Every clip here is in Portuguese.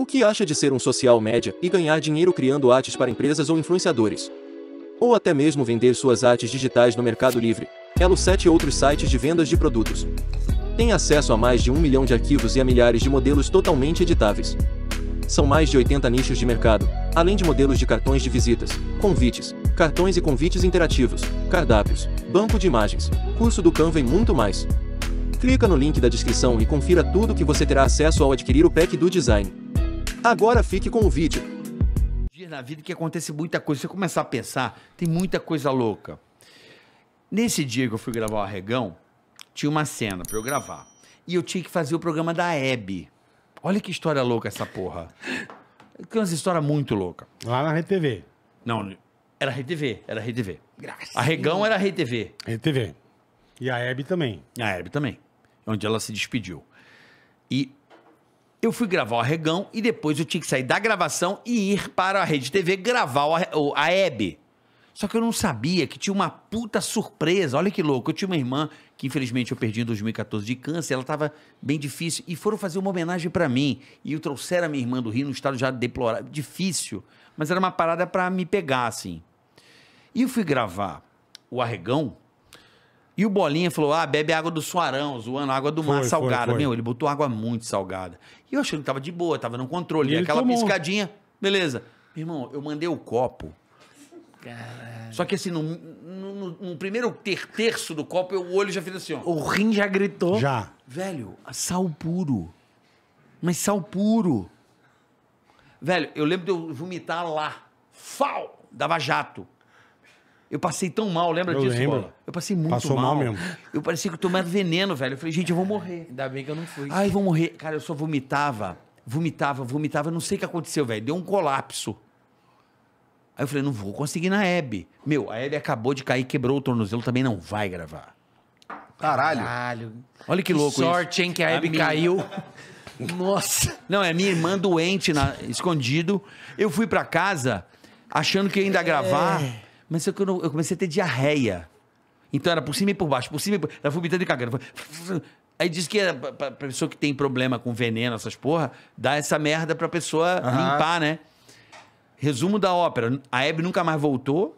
O que acha de ser um social media e ganhar dinheiro criando artes para empresas ou influenciadores? Ou até mesmo vender suas artes digitais no Mercado Livre, Elo 7 e outros sites de vendas de produtos? Tem acesso a mais de 1 milhão de arquivos e a milhares de modelos totalmente editáveis. São mais de 80 nichos de mercado, além de modelos de cartões de visitas, convites, cartões e convites interativos, cardápios, banco de imagens, curso do Canva e muito mais. Clica no link da descrição e confira tudo que você terá acesso ao adquirir o pack do design. Agora fique com o vídeo. Na vida que acontece muita coisa, você começar a pensar, tem muita coisa louca. Nesse dia que eu fui gravar o Arregão, tinha uma cena pra eu gravar. E eu tinha que fazer o programa da Hebe. Olha que história louca essa porra. Tem umas histórias muito loucas. Lá na Rede TV. Não, era Rede TV, era Rede TV. Graças. Arregão era Rede TV. Rede TV. E a Hebe também. A Hebe também. Onde ela se despediu. E eu fui gravar o Arregão e depois eu tinha que sair da gravação e ir para a Rede TV gravar a Hebe. Só que eu não sabia que tinha uma puta surpresa. Olha que louco. Eu tinha uma irmã que infelizmente eu perdi em 2014 de câncer. Ela estava bem difícil. E foram fazer uma homenagem para mim. E eu trouxeram a minha irmã do Rio num estado já deplorável. Difícil. Mas era uma parada para me pegar, assim. E eu fui gravar o Arregão. E o Bolinha falou, ah, bebe água do Suarão, zoando água do mar salgada. Meu, ele botou água muito salgada. E eu achei que tava de boa, tava no controle. E aquela tomou piscadinha, beleza. Meu irmão, eu mandei o copo. Caralho. Só que assim, no primeiro terço do copo, o olho já fez assim, ó. O rim já gritou. Já. Velho, sal puro. Mas sal puro. Velho, eu lembro de eu vomitar lá. Fau! Dava jato. Eu passei tão mal, lembra disso, Bola? Eu passei muito mal. Passou mal mesmo. Eu parecia que eu tomava veneno, velho. Eu falei, gente, eu vou morrer. Ainda bem que eu não fui. Ai, eu vou morrer. Cara, eu só vomitava. Não sei o que aconteceu, velho. Deu um colapso. Aí eu falei, não vou conseguir na Hebe. Meu, a Hebe acabou de cair, quebrou o tornozelo, também não vai gravar. Caralho. Caralho. Olha que louco isso. Que sorte, hein, que a Hebe caiu. Nossa. Não, é minha irmã doente, escondido. Eu fui pra casa, achando que ia ainda gravar. Mas eu comecei a ter diarreia. Então era por cima e por baixo, por cima e por baixo. Ela vomitando e cagando. Aí disse que era pra pessoa que tem problema com veneno, essas porra, dá essa merda pra pessoa limpar, né? Resumo da ópera. A Hebe nunca mais voltou.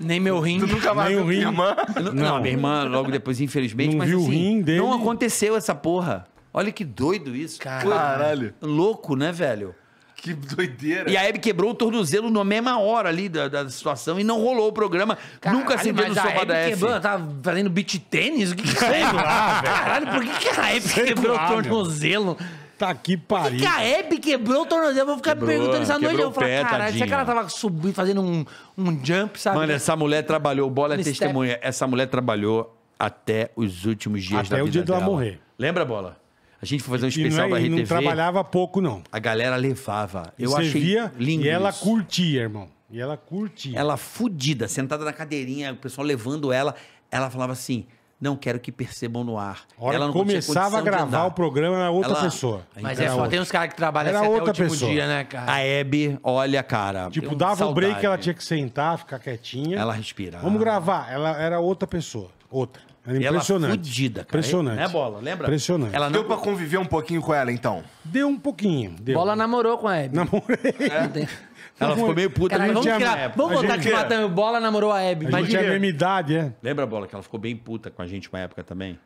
Nem meu rim. Tu nunca mais viu minha irmã? Não, minha irmã logo depois, infelizmente. Não, mas viu assim, o rim dele. Não aconteceu essa porra. Olha que doido isso. Caralho. Louco, né, velho? Que doideira. E a Hebe quebrou o tornozelo na mesma hora ali da situação e não rolou o programa. Caralho, nunca acendeu no sofá da Hebe. Quebrou, tava fazendo beach tênis? O que que é isso? Caralho, por que a Hebe quebrou o tornozelo? Tá que pariu. Por que a Hebe quebrou o tornozelo? Eu vou ficar perguntando essa noite. Eu vou falar, caralho, será que ela tava subindo, fazendo um jump, sabe? Mano, essa mulher trabalhou, Bola é testemunha. Essa mulher trabalhou até os últimos dias da vida dela. Até o dia dela morrer. Lembra, Bola? A gente foi fazer um especial da Rede TV. Não trabalhava pouco, não. A galera levava. Eu achei lindo. E ela curtia, irmão. E ela curtia. Ela fudida, sentada na cadeirinha, o pessoal levando ela. Ela falava assim, não quero que percebam no ar. Ela não começava a gravar o programa, era outra pessoa. Mas é só tem uns caras que trabalham até o último dia, né, cara? A Hebe, olha, cara. Tipo, dava o break, ela tinha que sentar, ficar quietinha. Ela respirava. Vamos gravar. Ela era outra pessoa. Outra. Era impressionante. Ela fudida, cara. Impressionante. Não é, Bola? Lembra? Impressionante. Ela não... Deu pra conviver um pouquinho com ela, então? Deu um pouquinho. Deu. Bola namorou com a Hebe. Namorei. É. Ela ficou meio puta. Cara, vamos voltar que matamos. Bola namorou a Hebe. A gente tinha a mesma idade, é. Lembra, Bola, que ela ficou bem puta com a gente uma época também?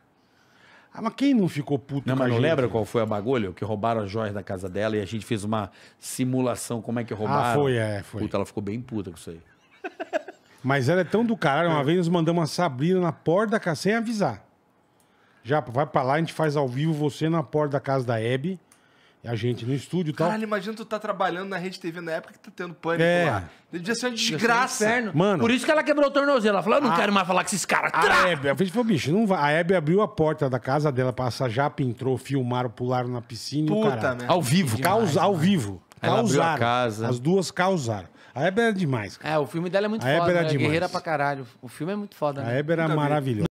Ah, mas quem não ficou puto não, com a gente? Não lembra qual foi a bagulho? Que roubaram as joias da casa dela e a gente fez uma simulação como é que roubaram. Ah, foi. Puta, ela ficou bem puta com isso aí. Mas ela é tão do caralho. Uma vez nós mandamos a Sabrina na porta da casa sem avisar. Já vai pra lá, a gente faz ao vivo você na porta da casa da Hebe. E a gente no estúdio e tal. Caralho, imagina tu tá trabalhando na Rede TV na época que tá tendo pânico lá. Devia ser uma desgraça. Mano, por isso que ela quebrou o tornozelo. Ela falou, eu não quero mais falar com esses caras. A Hebe, a gente falou, bicho, não vai. A Hebe abriu a porta da casa dela, passa japa, entrou, filmaram, pularam na piscina. Puta, né? Ao vivo. Ao vivo. Causaram. Casa. As duas causaram. A Hebe era demais, cara. É, o filme dela é muito foda. A Hebe era demais. Guerreira pra caralho. O filme é muito foda. A Hebe era maravilhosa.